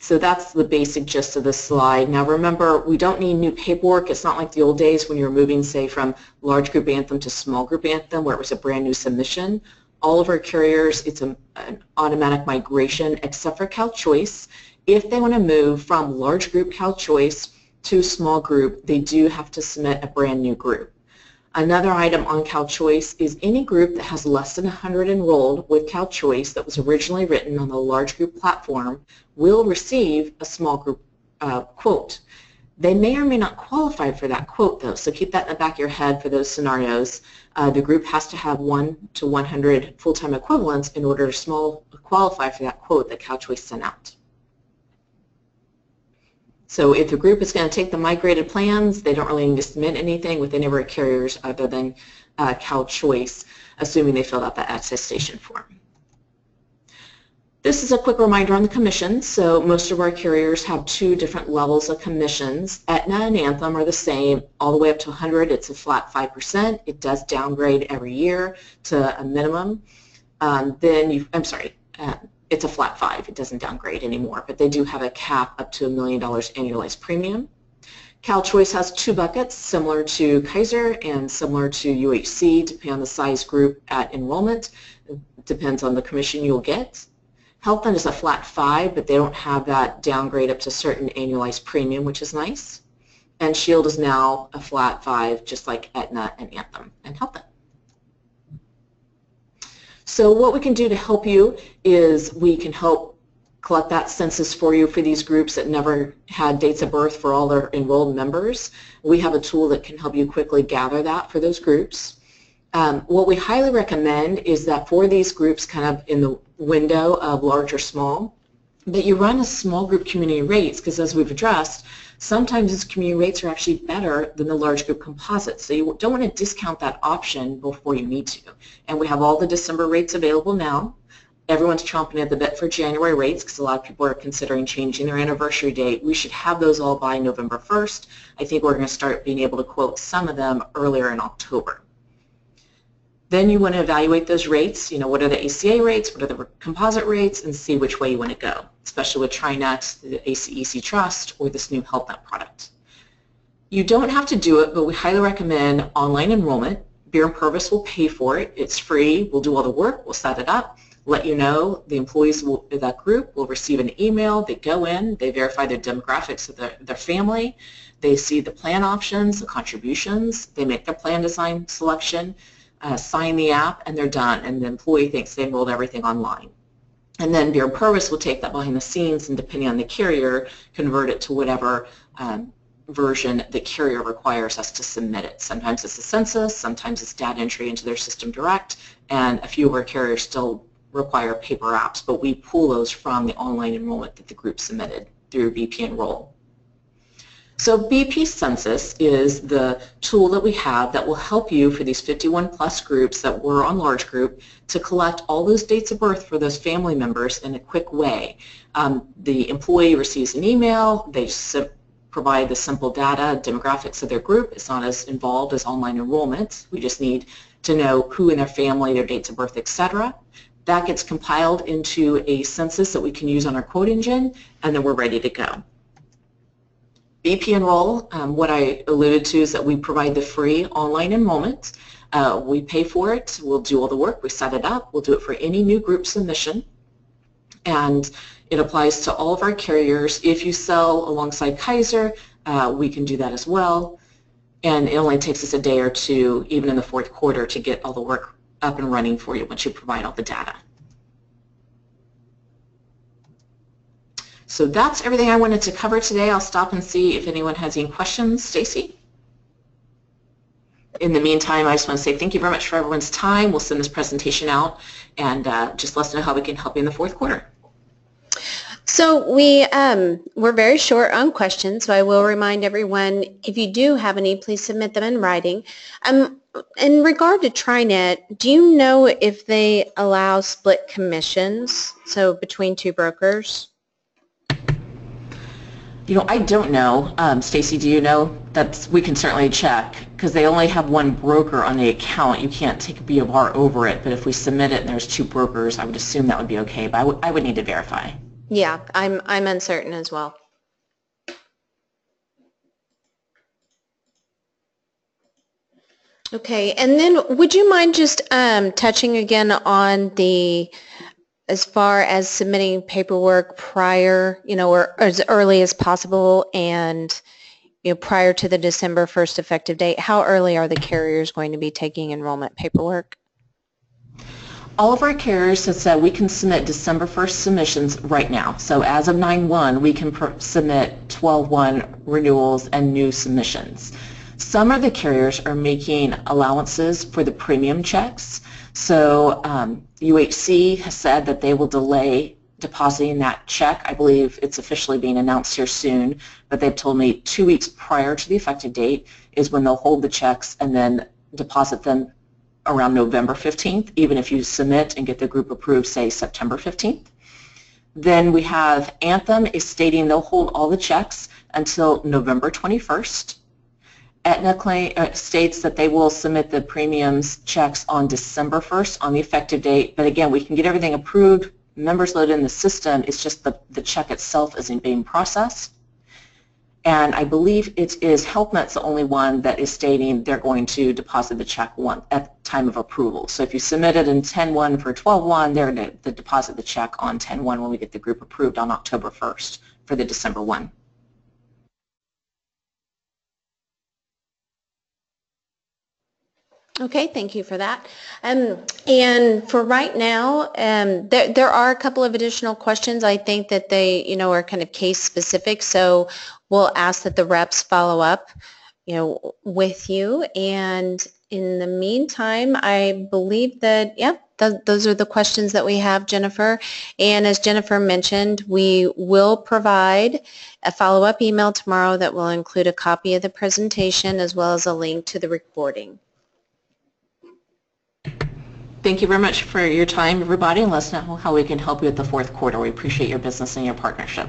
So that's the basic gist of this slide. Now remember, we don't need new paperwork. It's not like the old days when you were moving, say, from large group Anthem to small group Anthem where it was a brand new submission. All of our carriers, it's an automatic migration except for CalChoice. If they want to move from large group CalChoice to small group, they do have to submit a brand new group. Another item on CalChoice is any group that has less than 100 enrolled with CalChoice that was originally written on the large group platform will receive a small group quote. They may or may not qualify for that quote, though, so keep that in the back of your head for those scenarios. The group has to have 1 to 100 full-time equivalents in order to qualify for that quote that CalChoice sent out. So if the group is going to take the migrated plans, they don't really need to submit anything with any of our carriers other than CalChoice, assuming they filled out that attestation form. This is a quick reminder on the commission. So most of our carriers have 2 different levels of commissions. Aetna and Anthem are the same. All the way up to 100, it's a flat 5%. It does downgrade every year to a minimum. It's a flat 5. It doesn't downgrade anymore, but they do have a cap up to $1 million annualized premium. CalChoice has 2 buckets, similar to Kaiser and similar to UHC, depending on the size group at enrollment. depends on the commission you'll get. HealthNet is a flat 5, but they don't have that downgrade up to certain annualized premium, which is nice. And Shield is now a flat 5, just like Aetna and Anthem and HealthNet. So what we can do to help you is we can help collect that census for you for these groups that never had dates of birth for all their enrolled members. We have a tool that can help you quickly gather that for those groups. What we highly recommend is that for these groups kind of in the window of large or small, that you run a small group community rates, because as we've addressed, sometimes these community rates are actually better than the large group composite. So you don't want to discount that option before you need to. And we have all the December rates available now. Everyone's chomping at the bit for January rates because a lot of people are considering changing their anniversary date. We should have those all by November 1st. I think we're going to start being able to quote some of them earlier in October. Then you want to evaluate those rates. You know, what are the ACA rates, what are the composite rates, and see which way you want to go, especially with TriNet, the ACEC Trust, or this new HealthNet product. You don't have to do it, but we highly recommend online enrollment. Beere&Purves will pay for it. It's free. We'll do all the work. We'll set it up, let you know. The employees of that group will receive an email. They go in. They verify the demographics of their family. They see the plan options, the contributions. They make their plan design selection. Sign the app, and they're done, and the employee thinks they enrolled everything online. And then Beere&Purves will take that behind the scenes and, depending on the carrier, convert it to whatever version the carrier requires us to submit it. Sometimes it's a census, sometimes it's data entry into their system direct, and a few of our carriers still require paper apps, but we pull those from the online enrollment that the group submitted through BP Enroll. So BP Census is the tool that we have that will help you for these 51 plus groups that were on large group to collect all those dates of birth for those family members in a quick way. The employee receives an email, they provide the simple data, demographics of their group. It's not as involved as online enrollment. We just need to know who in their family, their dates of birth, etc. That gets compiled into a census that we can use on our quote engine, and then we're ready to go. BP Enroll, what I alluded to is that we provide the free online enrollment. We pay for it. We'll do all the work. We set it up. We'll do it for any new group submission. And it applies to all of our carriers. If you sell alongside Kaiser, we can do that as well. And it only takes us a day or two, even in the fourth quarter, to get all the work up and running for you once you provide all the data. So that's everything I wanted to cover today. I'll stop and see if anyone has any questions. Stacy? In the meantime, I just want to say thank you very much for everyone's time. We'll send this presentation out, and just let us know how we can help you in the fourth quarter. So we're very short on questions, so I will remind everyone, if you do have any, please submit them in writing. In regard to TriNet, do you know if they allow split commissions, so between two brokers? You know, I don't know. Stacy, do you know? We can certainly check, because they only have one broker on the account. You can't take a B of R over it, but if we submit it and there's two brokers, I would assume that would be okay, but I would need to verify. Yeah, I'm uncertain as well. Okay, and then would you mind just touching again on the as far as submitting paperwork prior, you know, or as early as possible, and you know, prior to the December 1st effective date, how early are the carriers going to be taking enrollment paperwork? All of our carriers have said we can submit December 1st submissions right now. So as of 9/1, we can submit 12/1 renewals and new submissions. Some of the carriers are making allowances for the premium checks. So UHC has said that they will delay depositing that check. I believe it's officially being announced here soon, but they've told me 2 weeks prior to the effective date is when they'll hold the checks and then deposit them around November 15th, even if you submit and get the group approved, say, September 15th. Then we have Anthem is stating they'll hold all the checks until November 21st. Aetna states that they will submit the premiums checks on December 1st on the effective date, but again, we can get everything approved, members loaded in the system, it's just the check itself isn't being processed. and I believe it is HealthNet's the only one that is stating they're going to deposit the check at the time of approval. So if you submitted in 10-1 for 12-1, they're going to deposit the check on 10-1 when we get the group approved on October 1st for the December 1. Okay, thank you for that. And for right now, there are a couple of additional questions. I think that they, are kind of case specific. So we'll ask that the reps follow up, with you. And in the meantime, I believe that, those are the questions that we have, Jennifer. And as Jennifer mentioned, we will provide a follow-up email tomorrow that will include a copy of the presentation as well as a link to the recording. Thank you very much for your time, everybody, and let us know how we can help you at the fourth quarter. We appreciate your business and your partnership.